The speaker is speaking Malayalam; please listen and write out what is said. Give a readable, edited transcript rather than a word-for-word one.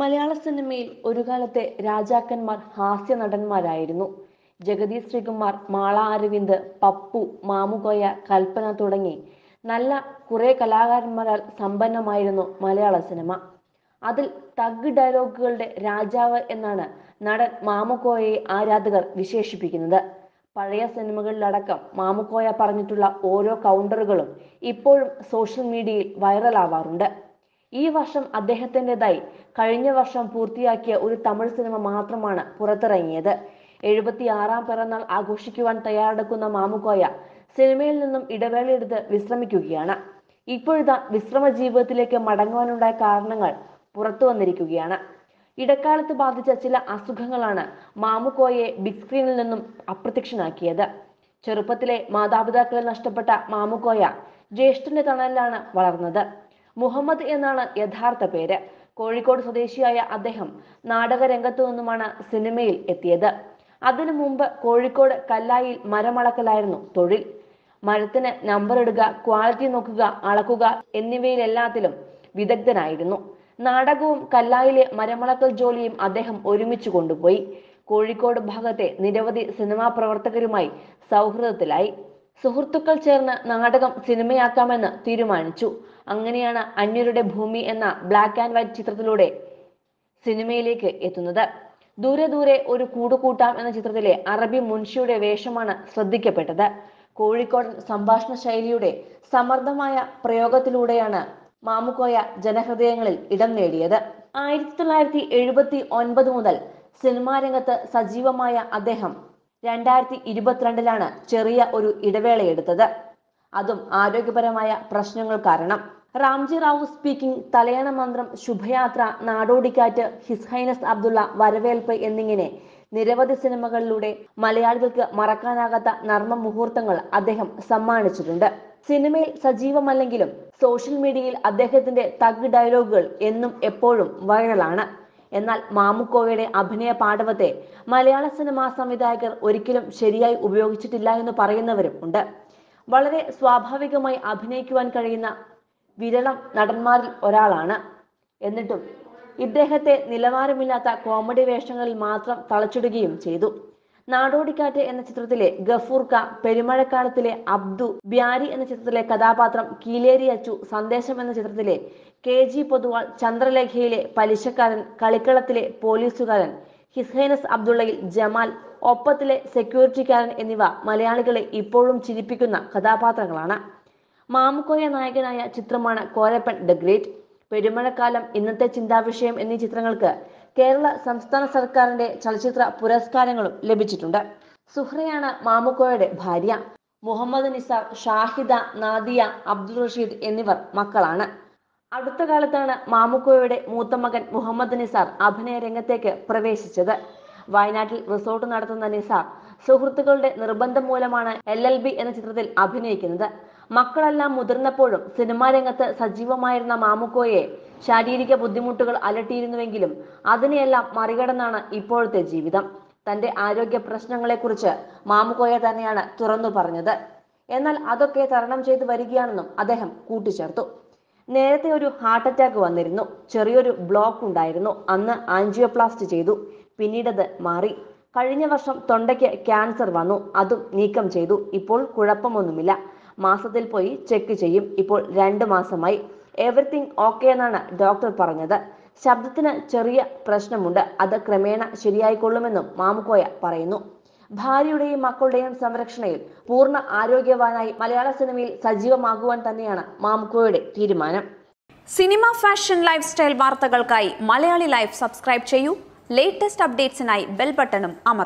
മലയാള സിനിമയിൽ ഒരു കാലത്തെ രാജാക്കന്മാർ ഹാസ്യ നടന്മാരായിരുന്നു. ജഗതി ശ്രീകുമാർ, മാള അരവിന്ദ്, പപ്പു, മാമുകോയ, കൽപ്പന തുടങ്ങി നല്ല കുറെ കലാകാരന്മാരാൽ സമ്പന്നമായിരുന്നു മലയാള സിനിമ. അതിൽ തഗ് ഡയലോഗുകളുടെ രാജാവ് എന്നാണ് നടൻ മാമുക്കോയയെ ആരാധകർ വിശേഷിപ്പിക്കുന്നത്. പഴയ സിനിമകളിലടക്കം മാമുക്കോയ പറഞ്ഞിട്ടുള്ള ഓരോ കൗണ്ടറുകളും ഇപ്പോഴും സോഷ്യൽ മീഡിയയിൽ വൈറലാവാറുണ്ട്. ഈ വർഷം അദ്ദേഹത്തിൻ്റെതായി കഴിഞ്ഞ വർഷം പൂർത്തിയാക്കിയ ഒരു തമിഴ് സിനിമ മാത്രമാണ് പുറത്തിറങ്ങിയത്. 76-ാം പിറന്നാൾ ആഘോഷിക്കുവാൻ തയ്യാറെടുക്കുന്ന മാമുക്കോയ സിനിമയിൽ നിന്നും ഇടവേളയെടുത്ത് വിശ്രമിക്കുകയാണ്. ഇപ്പോഴത്തെ വിശ്രമ ജീവിതത്തിലേക്ക് മടങ്ങുവാനുണ്ടായ കാരണങ്ങൾ പുറത്തു വന്നിരിക്കുകയാണ്. ഇടക്കാലത്ത് ബാധിച്ച ചില അസുഖങ്ങളാണ് മാമുക്കോയെ ബിഗ് സ്ക്രീനിൽ നിന്നും അപ്രത്യക്ഷനാക്കിയത്. ചെറുപ്പത്തിലെ മാതാപിതാക്കളെ നഷ്ടപ്പെട്ട മാമുക്കോയ ജ്യേഷ്ഠന്റെ തണലിലാണ് വളർന്നത്. മുഹമ്മദ് എന്നാണ് യഥാർത്ഥ പേര്. കോഴിക്കോട് സ്വദേശിയായ അദ്ദേഹം നാടകരംഗത്തു നിന്നുമാണ് സിനിമയിൽ എത്തിയത്. അതിനു മുമ്പ് കോഴിക്കോട് കല്ലായിൽ മരമളക്കലായിരുന്നു തൊഴിൽ. മരത്തിന് നമ്പറിടുക, ക്വാളിറ്റി നോക്കുക, അളക്കുക എന്നിവയിലെല്ലാത്തിലും വിദഗ്ധനായിരുന്നു. നാടകവും കല്ലായിലെ മരമളക്കൽ ജോലിയും അദ്ദേഹം ഒരുമിച്ച് കൊണ്ടുപോയി. കോഴിക്കോട് ഭാഗത്തെ നിരവധി സിനിമാ പ്രവർത്തകരുമായി സൗഹൃദത്തിലായി. സുഹൃത്തുക്കൾ ചേർന്ന് നാടകം സിനിമയാക്കാമെന്ന് തീരുമാനിച്ചു. അങ്ങനെയാണ് അന്യരുടെ ഭൂമി എന്ന ബ്ലാക്ക് ആൻഡ് വൈറ്റ് ചിത്രത്തിലൂടെ സിനിമയിലേക്ക് എത്തുന്നത്. ദൂരെ ദൂരെ ഒരു കൂടുകൂട്ടാം എന്ന ചിത്രത്തിലെ അറബി മുൻഷിയുടെ വേഷമാണ് ശ്രദ്ധിക്കപ്പെട്ടത്. കോഴിക്കോടൻ സംഭാഷണ ശൈലിയുടെ സമർത്ഥമായ പ്രയോഗത്തിലൂടെയാണ് മാമുക്കോയ ജനഹൃദയങ്ങളിൽ ഇടം നേടിയത്. 1979 മുതൽ സിനിമാരംഗത്ത് സജീവമായ അദ്ദേഹം 2022-ലാണ് ചെറിയ ഒരു ഇടവേളയെടുത്തത്. അതും ആരോഗ്യപരമായ പ്രശ്നങ്ങൾ കാരണം. Ramji Rao speaking, Thalayana Manthram, Shubhayathra, Nadodikkattu, his highness Abdulla, Varavelpu എന്നിങ്ങനെ നിരവധി സിനിമകളിലൂടെ മലയാളികൾക്ക് മറക്കാനാകാത്ത നർമ്മ മുഹൂർത്തങ്ങൾ അദ്ദേഹം സമ്മാനിച്ചിട്ടുണ്ട്. സിനിമയിൽ സജീവമല്ലെങ്കിലും സോഷ്യൽ മീഡിയയിൽ അദ്ദേഹത്തിന്റെ തഗ് ഡയലോഗുകൾ എന്നും എപ്പോഴും വൈറലാണ്. എന്നാൽ മാമുക്കോയയുടെ അഭിനയ പാടവത്തെ മലയാള സിനിമാ സംവിധായകർ ഒരിക്കലും ശരിയായി ഉപയോഗിച്ചിട്ടില്ല എന്ന് പറയുന്നവരും ഉണ്ട്. വളരെ സ്വാഭാവികമായി അഭിനയിക്കുവാൻ കഴിയുന്ന വിരളം നടന്മാരിൽ ഒരാളാണ്. എന്നിട്ടും ഇദ്ദേഹത്തെ നിലവാരമില്ലാത്ത കോമഡി വേഷങ്ങളിൽ മാത്രം തളച്ചിടുകയും ചെയ്തു. നാടോടിക്കാറ്റ് എന്ന ചിത്രത്തിലെ ഗഫൂർക്ക, പെരുമഴക്കാലത്തിലെ അബ്ദു, ബ്യാരി എന്ന ചിത്രത്തിലെ കഥാപാത്രം കീലേരി അച്ചു, സന്ദേശം എന്ന ചിത്രത്തിലെ KG പൊതുവാൾ, ചന്ദ്രലേഖയിലെ പലിശക്കാരൻ, കളിക്കളത്തിലെ പോലീസുകാരൻ, ഹിസ് ഹൈനസ് അബ്ദുള്ളയിൽ ജമാൽ, ഒപ്പത്തിലെ സെക്യൂരിറ്റിക്കാരൻ എന്നിവ മലയാളികളെ ഇപ്പോഴും ചിരിപ്പിക്കുന്ന കഥാപാത്രങ്ങളാണ്. മാമുക്കോയ നായകനായ ചിത്രമാണ് കോരപ്പൻ ദ ഗ്രേറ്റ്. പെരുമഴക്കാലം, ഇന്നത്തെ ചിന്താവിഷയം എന്നീ ചിത്രങ്ങൾക്ക് കേരള സംസ്ഥാന സർക്കാരിന്റെ ചലച്ചിത്ര പുരസ്കാരങ്ങളും ലഭിച്ചിട്ടുണ്ട്. സുഹറയാണ് മാമുക്കോയുടെ ഭാര്യ. മുഹമ്മദ് നിസാർ, ഷാഹിദ, നാദിയ, അബ്ദുൾ റഷീദ് എന്നിവർ മക്കളാണ്. അടുത്ത കാലത്താണ് മാമുക്കോയുടെ മൂത്ത മകൻ മുഹമ്മദ് നിസാർ അഭിനയ രംഗത്തേക്ക് പ്രവേശിച്ചത്. വയനാട്ടിൽ റിസോർട്ട് നടത്തുന്ന നിസാർ സുഹൃത്തുക്കളുടെ നിർബന്ധം മൂലമാണ് LLB എന്ന ചിത്രത്തിൽ അഭിനയിക്കുന്നത്. മക്കളെല്ലാം മുതിർന്നപ്പോഴും സിനിമാ രംഗത്ത് സജീവമായിരുന്ന മാമുക്കോയെ ശാരീരിക ബുദ്ധിമുട്ടുകൾ അലട്ടിയിരുന്നുവെങ്കിലും അതിനെയെല്ലാം മറികടന്നാണ് ഇപ്പോഴത്തെ ജീവിതം. തന്റെ ആരോഗ്യ പ്രശ്നങ്ങളെക്കുറിച്ച് മാമുക്കോയ തന്നെയാണ് തുറന്നു പറഞ്ഞത്. എന്നാൽ അതൊക്കെ തരണം ചെയ്തു വരികയാണെന്നും അദ്ദേഹം കൂട്ടിച്ചേർത്തു. നേരത്തെ ഒരു ഹാർട്ട് അറ്റാക്ക് വന്നിരുന്നു. ചെറിയൊരു ബ്ലോക്ക് ഉണ്ടായിരുന്നു. അന്ന് ആൻജിയോപ്ലാസ്റ്റി ചെയ്തു. പിന്നീടത് മാറി. കഴിഞ്ഞ വർഷം തൊണ്ടയ്ക്ക് ക്യാൻസർ വന്നു. അതും നീക്കം ചെയ്തു. ഇപ്പോൾ കുഴപ്പമൊന്നുമില്ല. മാസത്തിൽ പോയി ചെക്ക് ചെയ്യും. ഇപ്പോൾ 2 മാസമായി. എവറിത്തിങ് ഓക്കെ എന്നാണ് ഡോക്ടർ പറഞ്ഞത്. ശബ്ദത്തിന് ചെറിയ പ്രശ്നമുണ്ട്. അത് ക്രമേണ ശരിയായിക്കൊള്ളുമെന്നും മാമുക്കോയ പറയുന്നു. ഭാര്യയുടെയും മക്കളുടെയും സംരക്ഷണയിൽ പൂർണ്ണ ആരോഗ്യവാനായി മലയാള സിനിമയിൽ സജീവമാകുവാൻ തന്നെയാണ് മാമുക്കോയുടെ തീരുമാനം. സിനിമ, ഫാഷൻ, ലൈഫ് സ്റ്റൈൽ വാർത്തകൾക്കായി മലയാളി ലൈഫ് സബ്സ്ക്രൈബ് ചെയ്യൂ. ലേറ്റസ്റ്റ് അപ്ഡേറ്റ്സിനായി ബെൽ ബട്ടണും അമർത്തുക.